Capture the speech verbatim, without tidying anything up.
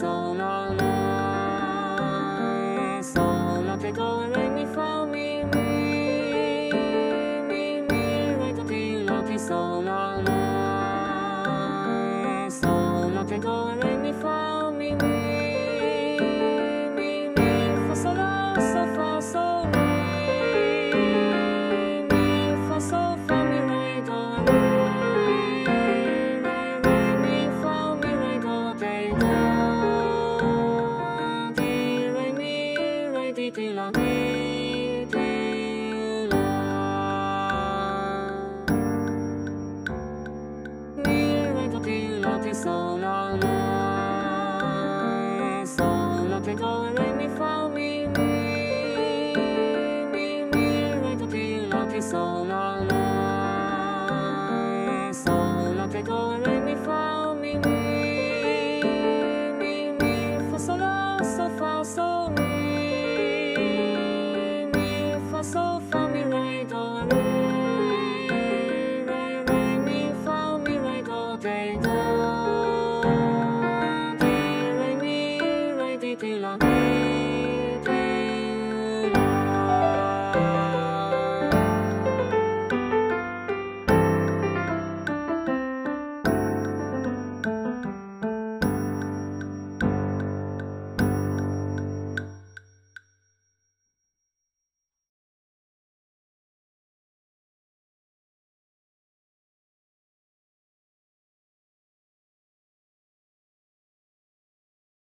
song.